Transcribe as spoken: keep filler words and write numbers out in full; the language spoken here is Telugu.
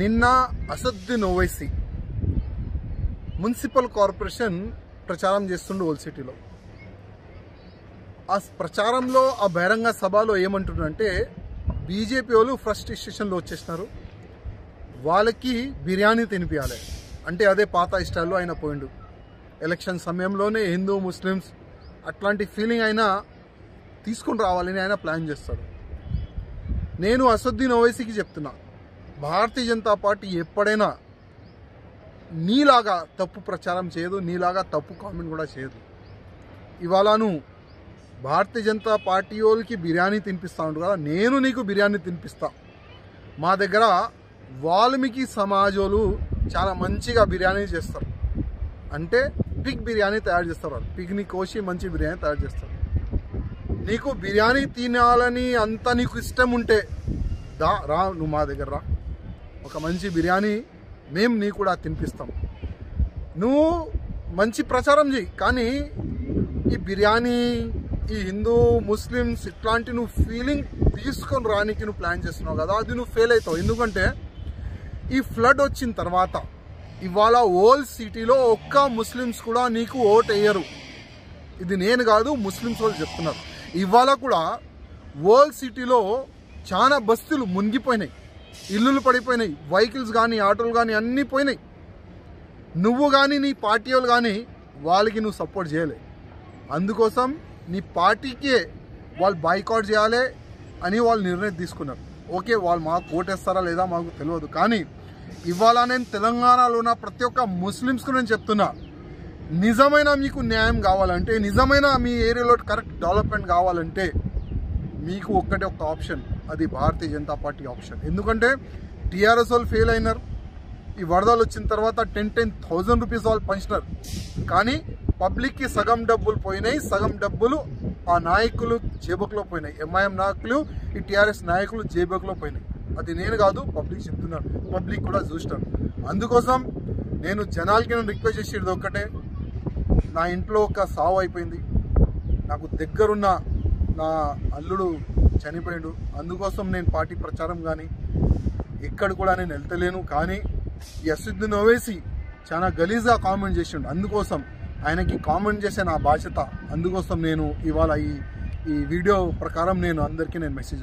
निन्ना असदुद्दीन ओवैसी मुन्सिपल कॉर्पोरेशन ప్రచారం చేస్తుండు ఓల్ సిటీలో। ఆ ప్రచారంలో ఆ బహిరంగ సభలో ఏమంటున్నారంటే బీజేపీ వాళ్ళు ఫస్ట్ స్టేషన్లో వచ్చేస్తున్నారు, వాళ్ళకి బిర్యానీ తినిపియాలి అంటే అదే పాత ఇష్టాల్లో ఆయన పోయిండు। ఎలక్షన్ సమయంలోనే హిందూ ముస్లిమ్స్ అట్లాంటి ఫీలింగ్ అయినా తీసుకొని రావాలని ఆయన ప్లాన్ చేస్తాడు। నేను అసదుద్దీన్ ఓవైసీకి చెప్తున్నా, భారతీయ జనతా పార్టీ ఎప్పుడైనా నీలాగా తప్పు ప్రచారం చేయదు, నీలాగా తప్పు కామెంట్ కూడా చేయదు। ఇవాళను భారతీయ జనతా పార్టీ వాళ్ళకి బిర్యానీ తినిపిస్తా ఉంటారు కదా, నేను నీకు బిర్యానీ తినిపిస్తా। మా దగ్గర వాల్మీకి సమాజోలు చాలా మంచిగా బిర్యానీ చేస్తారు, అంటే పిగ్ బిర్యానీ తయారు చేస్తారు, పిగ్ని కోసి మంచి బిర్యానీ తయారు చేస్తారు। నీకు బిర్యానీ తినాలని అంత నీకు ఇష్టం ఉంటే దా రా, నువ్వు మా దగ్గర రా, ఒక మంచి బిర్యానీ మేము నీ కూడా తినిపిస్తాం। నువ్వు మంచి ప్రచారం చేయి, కానీ ఈ బిర్యానీ ఈ హిందూ ముస్లిమ్స్ ఇట్లాంటి నువ్వు ఫీలింగ్ తీసుకొని రానికి నువ్వు ప్లాన్ చేస్తున్నావు కదా, అది నువ్వు ఫెయిల్ అవుతావు। ఎందుకంటే ఈ ఫ్లడ్ వచ్చిన తర్వాత ఇవాళ ఓల్ సిటీలో ఒక్క ముస్లిమ్స్ కూడా నీకు ఓట్ వేయరు, ఇది నేను కాదు ముస్లిమ్స్ వాళ్ళు చెప్తున్నారు। ఇవాళ కూడా ఓల్ సిటీలో చాలా బస్తీలు మునిగిపోయినాయి, ఇల్లులు పడిపోయినాయి, వెహికల్స్ కానీ ఆటోలు కానీ అన్నీ పోయినాయి। నువ్వు కానీ నీ పార్టీ వాళ్ళు కానీ వాళ్ళకి నువ్వు సపోర్ట్ చేయలే, అందుకోసం నీ పార్టీకే వాళ్ళు బాయ్కాట్ చేయాలి అని వాళ్ళు నిర్ణయం తీసుకున్నారు। ఓకే, వాళ్ళు మాకు ఓటేస్తారా లేదా మాకు తెలియదు, కానీ ఇవాళ నేను తెలంగాణలో ఉన్న ప్రతి ఒక్క ముస్లిమ్స్కు నేను చెప్తున్నా, నిజమైన మీకు న్యాయం కావాలంటే, నిజమైన మీ ఏరియాలో కరెక్ట్ డెవలప్మెంట్ కావాలంటే మీకు ఒక్కటే ఒక ఆప్షన్, అది భారతీయ జనతా పార్టీ ఆప్షన్। ఎందుకంటే టీఆర్ఎస్ వాళ్ళు ఫెయిల్ అయినారు, ఈ వరదలు వచ్చిన తర్వాత టెన్ టెన్ థౌజండ్ రూపీస్ వాళ్ళు పంచినారు, కానీ పబ్లిక్కి సగం డబ్బులు పోయినాయి, సగం డబ్బులు ఆ నాయకులు జేబుకులో పోయినాయి, ఎంఐఎం నాయకులు ఈ టీఆర్ఎస్ నాయకులు జేబుకులో పోయినాయి। అది నేను కాదు పబ్లిక్ చెప్తున్నాను, పబ్లిక్ కూడా చూసినారు। అందుకోసం నేను జనాలకి నేను రిక్వెస్ట్ చేసేది ఒక్కటే, నా ఇంట్లో ఒక సావు అయిపోయింది, నాకు దగ్గరున్న నా అల్లుడు చనిపోయాడు, అందుకోసం నేను పార్టీ ప్రచారం కానీ ఎక్కడ కూడా నేను వెళ్తలేను। కానీ అసదుద్దీన్ ఓవైసీ చాలా గలీజ్గా కామెంట్ చేసిండు, అందుకోసం ఆయనకి కామెంట్ చేసే నా బాధ్యత, అందుకోసం నేను ఇవాళ ఈ ఈ వీడియో ప్రకారం నేను అందరికీ నేను మెసేజ్